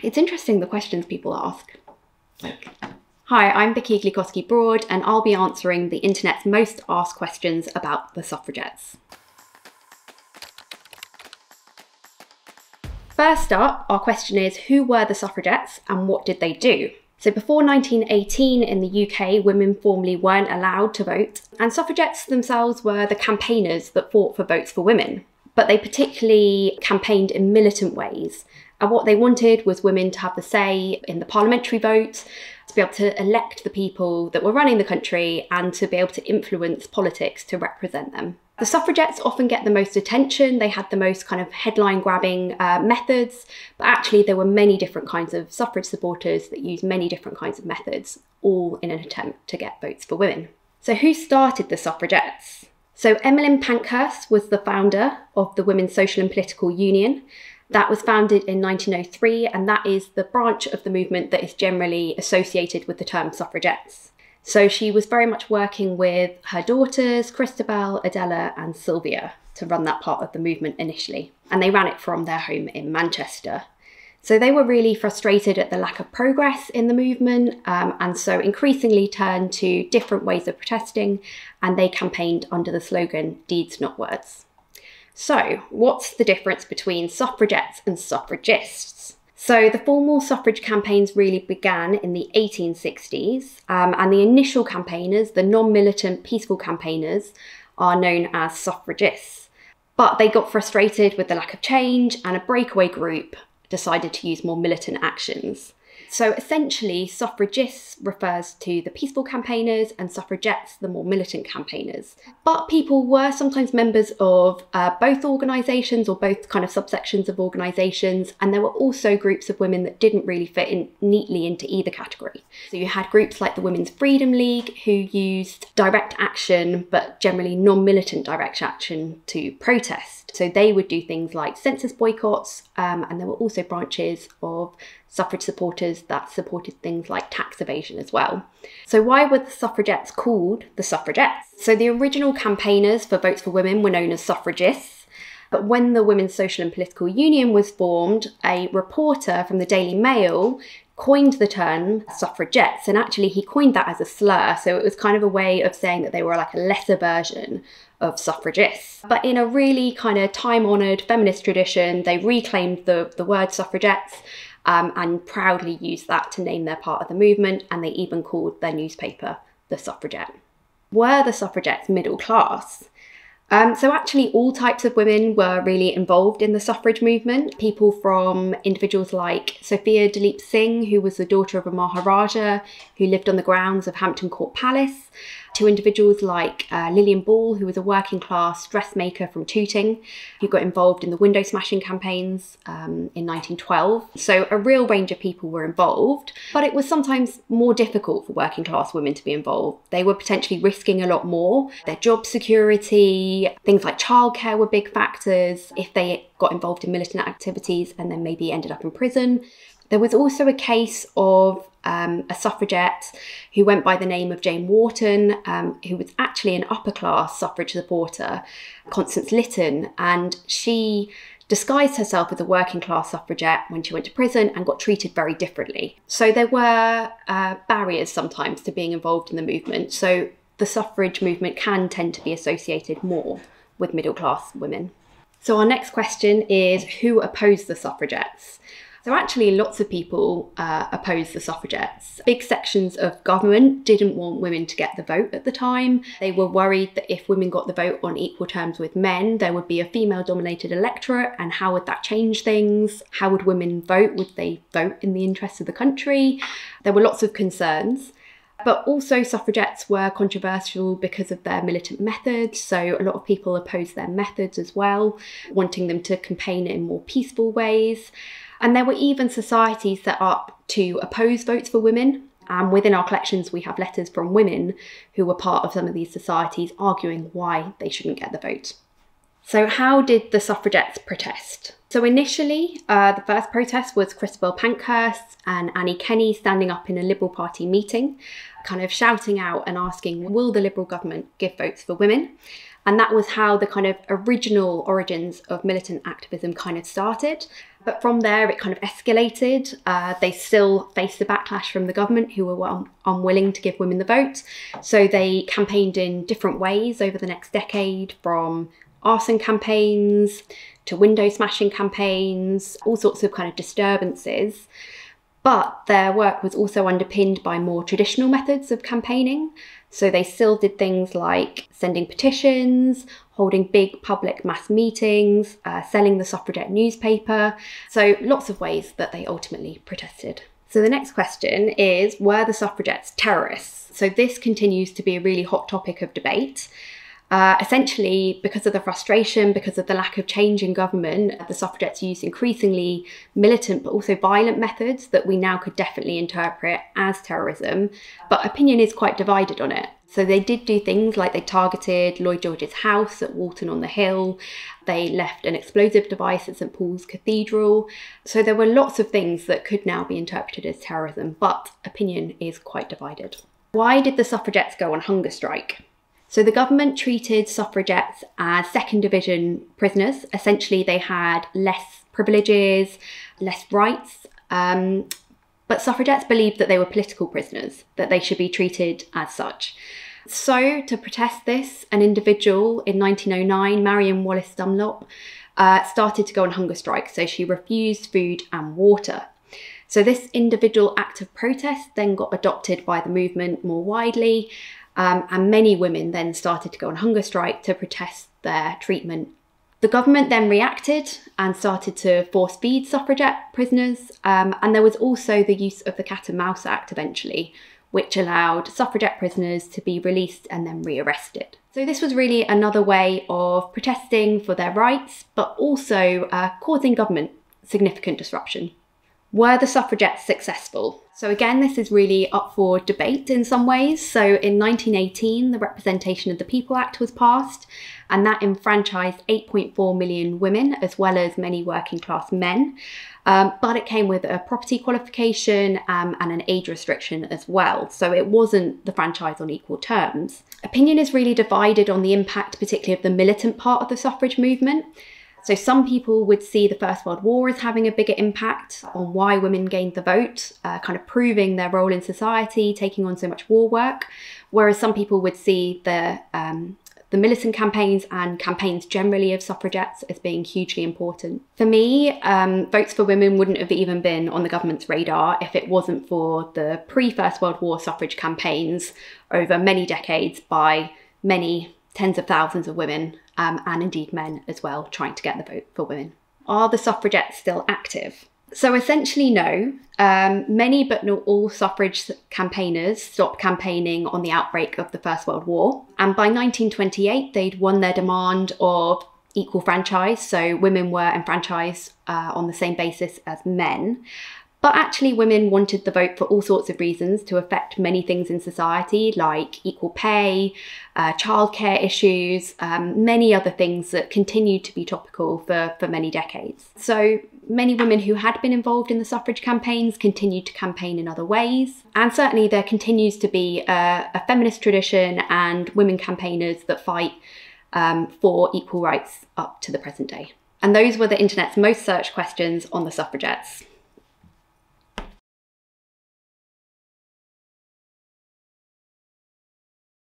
It's interesting the questions people ask. Like, hi, I'm Vicky Iglikowski-Broad and I'll be answering the internet's most asked questions about the suffragettes. First up, our question is, who were the suffragettes and what did they do? So before 1918 in the UK, women formally weren't allowed to vote, and suffragettes themselves were the campaigners that fought for votes for women. But they particularly campaigned in militant ways, and what they wanted was women to have the say in the parliamentary vote, to be able to elect the people that were running the country and to be able to influence politics to represent them. The suffragettes often get the most attention, they had the most kind of headline-grabbing methods, but actually there were many different kinds of suffrage supporters that used many different kinds of methods, all in an attempt to get votes for women. So who started the suffragettes? So Emmeline Pankhurst was the founder of the Women's Social and Political Union. That was founded in 1903, and that is the branch of the movement that is generally associated with the term suffragettes. So she was very much working with her daughters, Christabel, Adela and Sylvia, to run that part of the movement initially. And they ran it from their home in Manchester. So they were really frustrated at the lack of progress in the movement, and so increasingly turned to different ways of protesting, and they campaigned under the slogan, deeds not words. So what's the difference between suffragettes and suffragists? So the formal suffrage campaigns really began in the 1860s, and the initial campaigners, the non-militant peaceful campaigners, are known as suffragists. But they got frustrated with the lack of change, and a breakaway group decided to use more militant actions. So essentially, suffragists refers to the peaceful campaigners and suffragettes, the more militant campaigners. But people were sometimes members of both organisations or both kind of subsections of organisations, and there were also groups of women that didn't really fit in neatly into either category. So you had groups like the Women's Freedom League who used direct action, but generally non-militant direct action to protest. So they would do things like census boycotts, and there were also branches of suffrage supporters that supported things like tax evasion as well. So why were the suffragettes called the suffragettes? So the original campaigners for votes for women were known as suffragists, but when the Women's Social and Political Union was formed, a reporter from the Daily Mail coined the term suffragettes, and actually he coined that as a slur, so it was kind of a way of saying that they were like a lesser version of suffragists. But in a really kind of time-honoured feminist tradition, they reclaimed the word suffragettes, and proudly used that to name their part of the movement, and they even called their newspaper The Suffragette. Were the suffragettes middle class? So actually all types of women were really involved in the suffrage movement. People from individuals like Sophia Duleep Singh, who was the daughter of a Maharaja who lived on the grounds of Hampton Court Palace, to individuals like Lillian Ball, who was a working class dressmaker from Tooting, who got involved in the window smashing campaigns in 1912. So a real range of people were involved, but it was sometimes more difficult for working class women to be involved. They were potentially risking a lot more. Their job security, things like childcare were big factors if they got involved in militant activities and then maybe ended up in prison. There was also a case of a suffragette who went by the name of Jane Wharton, who was actually an upper class suffrage supporter, Constance Lytton, and she disguised herself as a working class suffragette when she went to prison and got treated very differently. So there were barriers sometimes to being involved in the movement. So the suffrage movement can tend to be associated more with middle class women. So our next question is, who opposed the suffragettes? So actually lots of people opposed the suffragettes. Big sections of government didn't want women to get the vote at the time. They were worried that if women got the vote on equal terms with men, there would be a female-dominated electorate, and how would that change things? How would women vote? Would they vote in the interests of the country? There were lots of concerns. But also suffragettes were controversial because of their militant methods, so a lot of people opposed their methods as well, wanting them to campaign in more peaceful ways. And there were even societies set up to oppose votes for women, and within our collections we have letters from women who were part of some of these societies arguing why they shouldn't get the vote. So how did the suffragettes protest? So initially, the first protest was Christabel Pankhurst and Annie Kenney standing up in a Liberal Party meeting, kind of shouting out and asking, will the Liberal government give votes for women? And that was how the kind of original origins of militant activism kind of started. But from there, it kind of escalated. They still faced the backlash from the government, who were unwilling to give women the vote. So they campaigned in different ways over the next decade, from arson campaigns to window smashing campaigns, all sorts of kind of disturbances. But their work was also underpinned by more traditional methods of campaigning. So they still did things like sending petitions, holding big public mass meetings, selling the suffragette newspaper. So lots of ways that they ultimately protested. So the next question is, were the suffragettes terrorists? So this continues to be a really hot topic of debate. Essentially, because of the frustration, because of the lack of change in government, the suffragettes used increasingly militant but also violent methods that we now could definitely interpret as terrorism. But opinion is quite divided on it. So they did do things like they targeted Lloyd George's house at Walton-on-the-hill. They left an explosive device at St Paul's Cathedral. So there were lots of things that could now be interpreted as terrorism, but opinion is quite divided. Why did the suffragettes go on hunger strike? So the government treated suffragettes as second division prisoners. Essentially, they had less privileges, less rights, but suffragettes believed that they were political prisoners, that they should be treated as such. So to protest this, an individual in 1909, Marion Wallace Dunlop, started to go on hunger strike. So she refused food and water. So this individual act of protest then got adopted by the movement more widely. And many women then started to go on hunger strike to protest their treatment. The government then reacted and started to force feed suffragette prisoners. And there was also the use of the Cat and Mouse Act eventually, which allowed suffragette prisoners to be released and then rearrested. So this was really another way of protesting for their rights, but also causing government significant disruption. Were the suffragettes successful? So again, this is really up for debate in some ways. So in 1918, the Representation of the People Act was passed, and that enfranchised 8.4 million women, as well as many working class men. But it came with a property qualification and an age restriction as well. So it wasn't the franchise on equal terms. Opinion is really divided on the impact, particularly of the militant part of the suffrage movement. So some people would see the First World War as having a bigger impact on why women gained the vote, kind of proving their role in society, taking on so much war work. Whereas some people would see the militant campaigns and campaigns generally of suffragettes as being hugely important. For me, votes for women wouldn't have even been on the government's radar if it wasn't for the pre-First World War suffrage campaigns over many decades by many tens of thousands of women and indeed men as well, trying to get the vote for women. Are the suffragettes still active? So essentially no. Many but not all suffrage campaigners stopped campaigning on the outbreak of the First World War. And by 1928, they'd won their demand of equal franchise. So women were enfranchised on the same basis as men. But actually women wanted the vote for all sorts of reasons to affect many things in society, like equal pay, childcare issues, many other things that continued to be topical for many decades. So many women who had been involved in the suffrage campaigns continued to campaign in other ways. And certainly there continues to be a feminist tradition and women campaigners that fight for equal rights up to the present day. And those were the internet's most searched questions on the suffragettes.